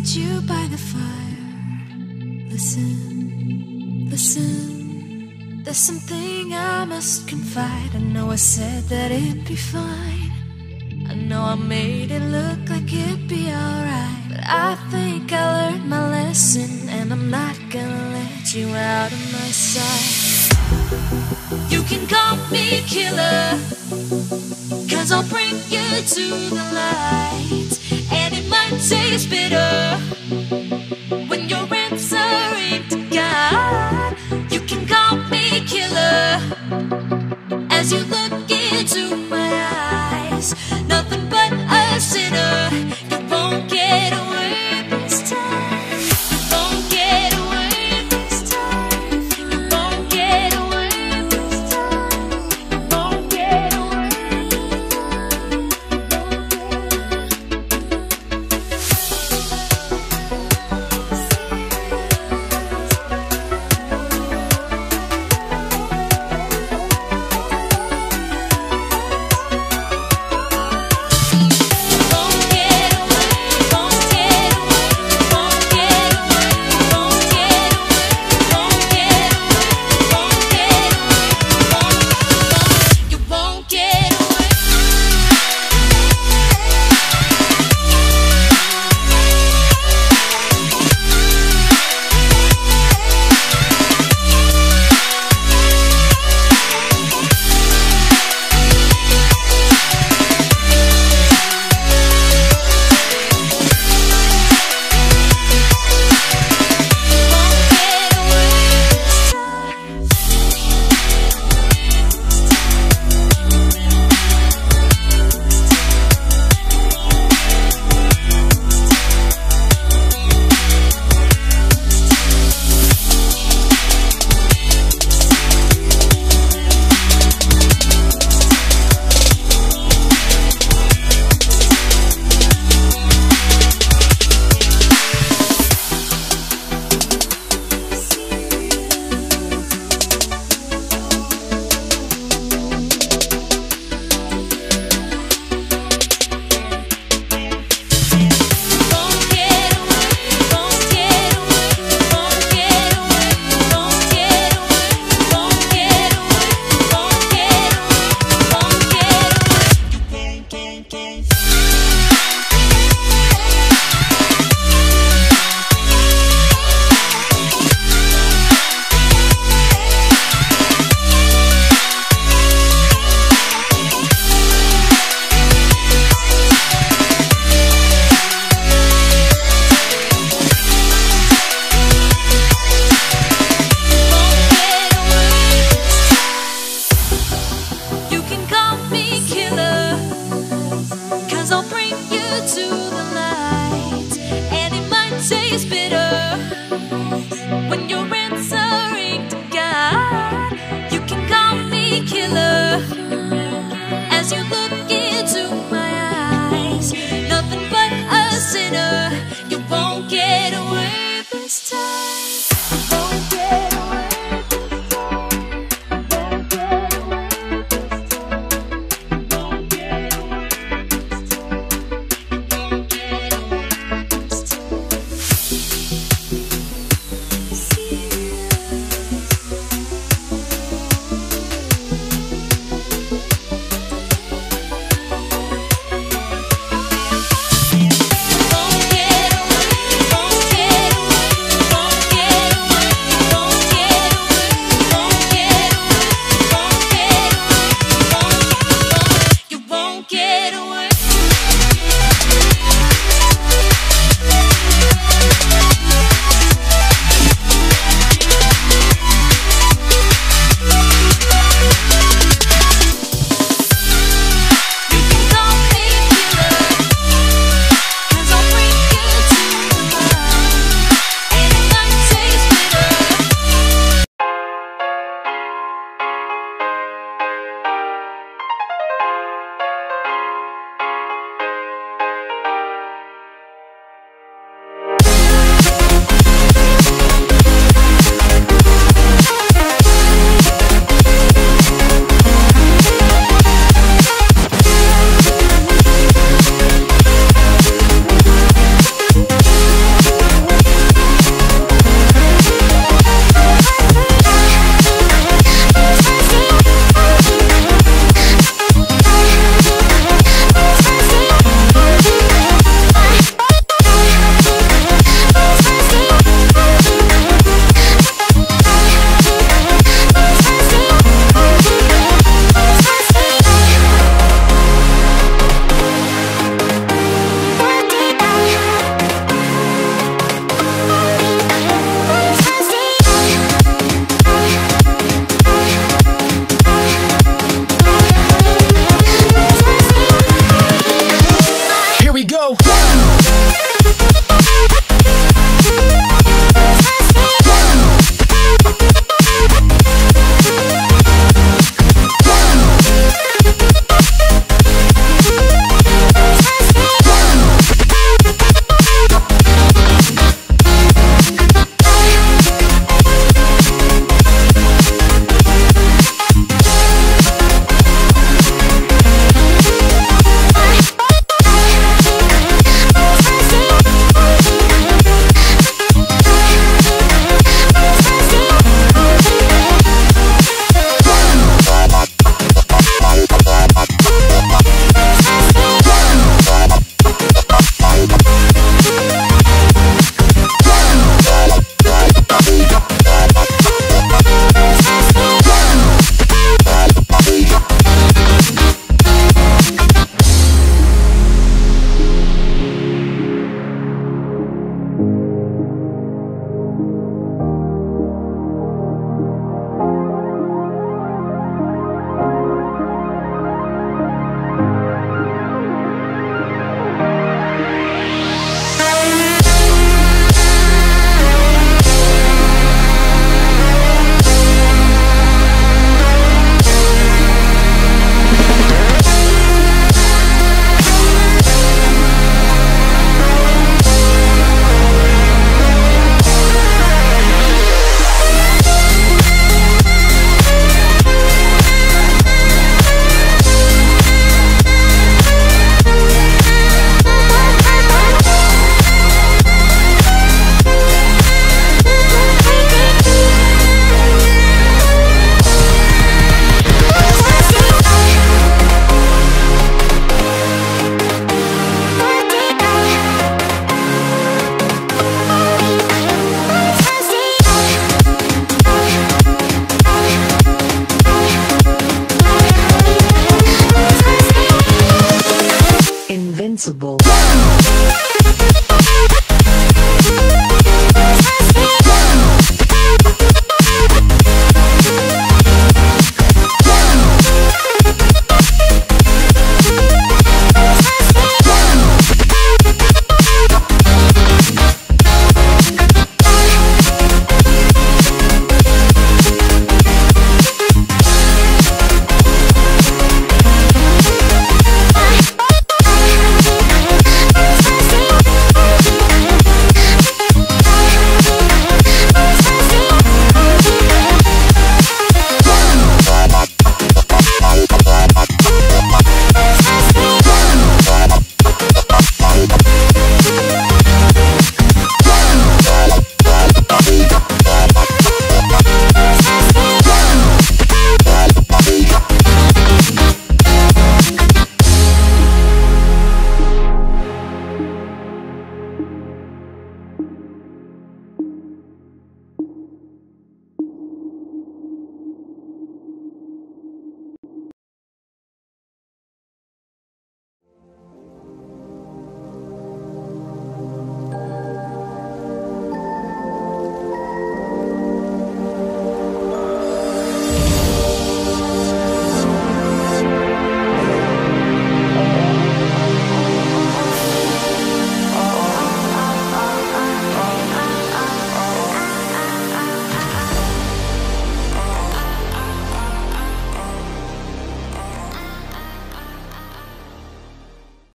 meet you by the fire. Listen, listen, there's something I must confide. I know I said that it'd be fine. I know I made it look like it'd be alright. But I think I learned my lesson, and I'm not gonna let you out of my sight. You can call me killer, 'cause I'll bring you to the light. And it might taste bitter when your answer ain't